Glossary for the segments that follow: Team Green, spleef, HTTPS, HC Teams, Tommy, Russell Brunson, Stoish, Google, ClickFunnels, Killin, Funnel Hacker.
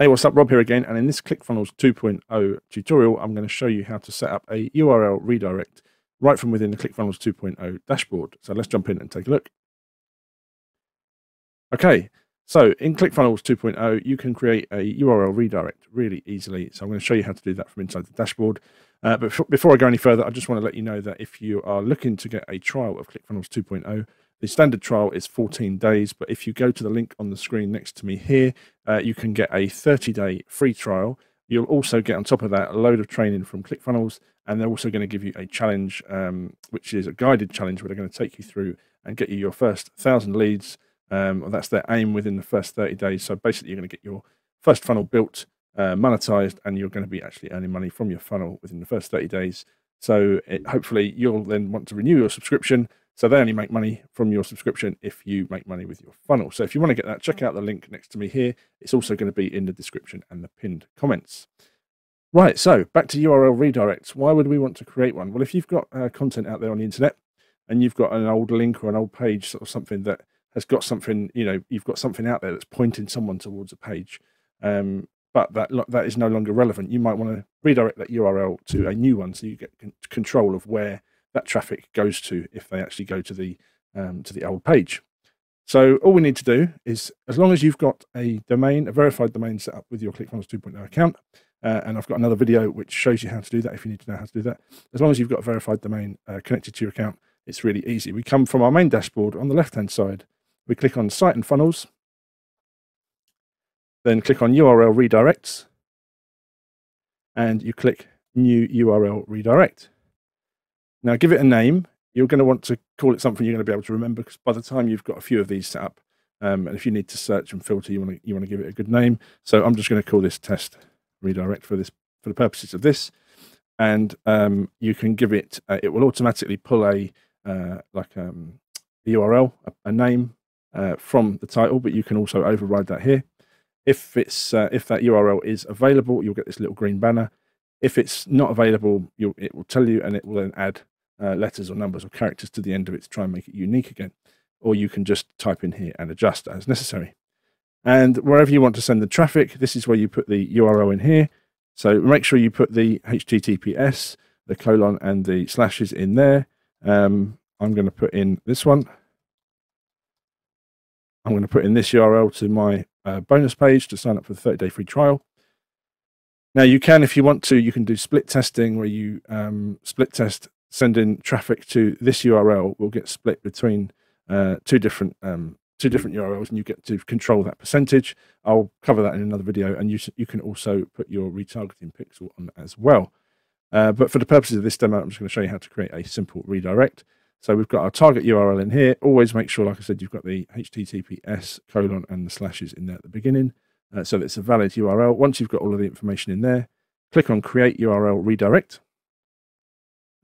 Hey, what's up, Rob here again, and in this ClickFunnels 2.0 tutorial, I'm going to show you how to set up a URL redirect right from within the ClickFunnels 2.0 dashboard. So let's jump in and take a look. Okay, so in ClickFunnels 2.0, you can create a URL redirect really easily. So I'm going to show you how to do that from inside the dashboard. But before I go any further, I just want to let you know that if you are looking to get a trial of ClickFunnels 2.0, the standard trial is 14 days, but if you go to the link on the screen next to me here, you can get a 30-day free trial. You'll also get on top of that a load of training from ClickFunnels, and they're also going to give you a challenge, which is a guided challenge where they're going to take you through and get you your first 1,000 leads. That's their aim within the first 30 days. So basically, you're going to get your first funnel built, monetized, and you're going to be actually earning money from your funnel within the first 30 days. So hopefully, you'll then want to renew your subscription. So they only make money from your subscription if you make money with your funnel. So if you want to get that, check out the link next to me here. It's also going to be in the description and the pinned comments. Right, so back to URL redirects. Why would we want to create one? Well, if you've got content out there on the internet and you've got an old link or an old page or something that has got something, you know, you've got something out there that's pointing someone towards a page, but that is no longer relevant. You might want to redirect that URL to a new one so you get control of where that traffic goes to if they actually go to the old page. So all we need to do is, as long as you've got a domain, a verified domain set up with your ClickFunnels 2.0 account, and I've got another video which shows you how to do that if you need to know how to do that. As long as you've got a verified domain connected to your account, it's really easy. We come from our main dashboard on the left-hand side. We click on Site and Funnels, then click on URL Redirects, and you click New URL Redirect. Now, give it a name. You're going to want to call it something you're going to be able to remember, because by the time you've got a few of these set up, and if you need to search and filter, you want to give it a good name. So I'm just going to call this test redirect for the purposes of this. And you can give it. It will automatically pull a URL, a name from the title, but you can also override that here. If that URL is available, you'll get this little green banner. If it's not available, it will tell you, and it will then add letters or numbers or characters to the end of it to try and make it unique again. Or you can just type in here and adjust as necessary. And wherever you want to send the traffic, this is where you put the URL in here. So make sure you put the HTTPS, the colon and the slashes in there. I'm going to put in this one. I'm going to put in this URL to my bonus page to sign up for the 30-day free trial. Now you can, if you want to, you can do split testing where you split test, send in traffic to this URL will get split between two different URLs, and you get to control that percentage. I'll cover that in another video, and you can also put your retargeting pixel on as well. But for the purposes of this demo, I'm just going to show you how to create a simple redirect. So we've got our target URL in here. Always make sure, like I said, you've got the HTTPS colon and the slashes in there at the beginning. So it's a valid URL. Once you've got all of the information in there, click on Create URL Redirect.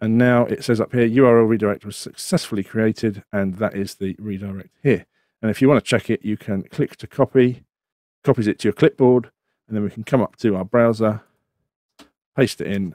And now it says up here, URL Redirect was successfully created, and that is the redirect here. And if you want to check it, you can click to copy, copies it to your clipboard, and then we can come up to our browser, paste it in,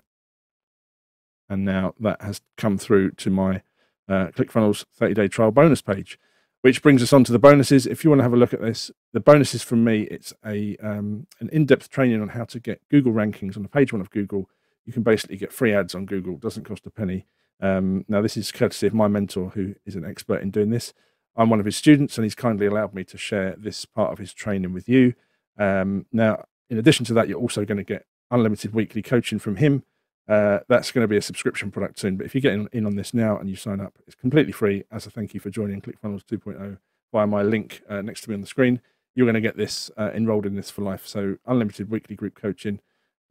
and now that has come through to my ClickFunnels 30-day trial bonus page. Which brings us on to the bonuses. If you want to have a look at this, the bonuses from me, it's a an in-depth training on how to get Google rankings on the page one of Google. You can basically get free ads on Google, doesn't cost a penny. Now, this is courtesy of my mentor, who is an expert in doing this. I'm one of his students, and he's kindly allowed me to share this part of his training with you. Now, in addition to that, you're also going to get unlimited weekly coaching from him. That's going to be a subscription product soon, but if you get in on this now and you sign up, it's completely free as a thank you for joining ClickFunnels 2.0 via my link next to me on the screen. You're going to get this enrolled in this for life, so unlimited weekly group coaching.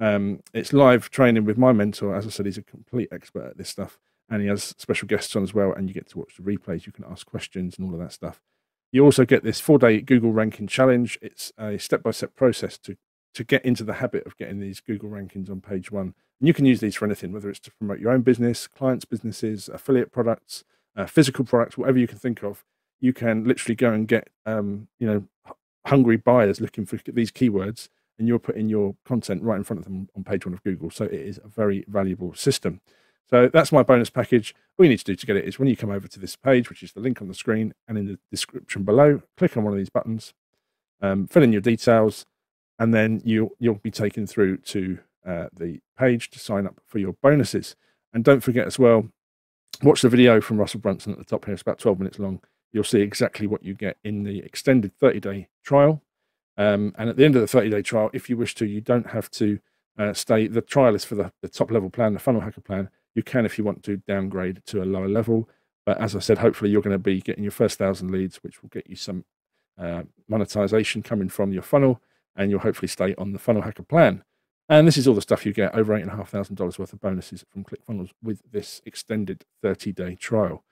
It's live training with my mentor. As I said, he's a complete expert at this stuff, and he has special guests on as well, and you get to watch the replays. You can ask questions and all of that stuff. You also get this 4-day Google ranking challenge. It's a step-by-step process to get into the habit of getting these Google rankings on page one. And you can use these for anything, whether it's to promote your own business, clients' businesses, affiliate products, physical products, whatever you can think of. You can literally go and get hungry buyers looking for these keywords, and you're putting your content right in front of them on page one of Google. So it is a very valuable system. So that's my bonus package. All you need to do to get it is, when you come over to this page, which is the link on the screen and in the description below, click on one of these buttons, fill in your details, and then you'll be taken through to the page to sign up for your bonuses. And don't forget as well, watch the video from Russell Brunson at the top here. It's about 12 minutes long. You'll see exactly what you get in the extended 30-day trial. And at the end of the 30-day trial, if you wish to, you don't have to stay. The trial is for the top-level plan, the Funnel Hacker plan. You can, if you want to, downgrade to a lower level. But as I said, hopefully you're going to be getting your first 1,000 leads, which will get you some monetization coming from your funnel, and you'll hopefully stay on the Funnel Hacker plan. And this is all the stuff you get, over $8,500 worth of bonuses from ClickFunnels with this extended 30-day trial.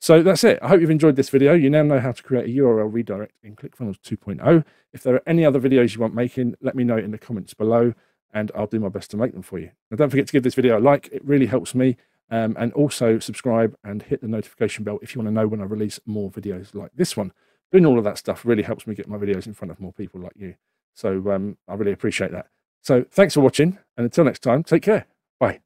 So that's it. I hope you've enjoyed this video. You now know how to create a URL redirect in ClickFunnels 2.0. If there are any other videos you want making, let me know in the comments below, and I'll do my best to make them for you. Now, don't forget to give this video a like. It really helps me. And also subscribe and hit the notification bell if you want to know when I release more videos like this one. Doing all of that stuff really helps me get my videos in front of more people like you. So I really appreciate that. So thanks for watching, and until next time, take care. Bye.